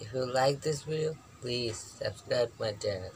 If you like this video, please subscribe my channel.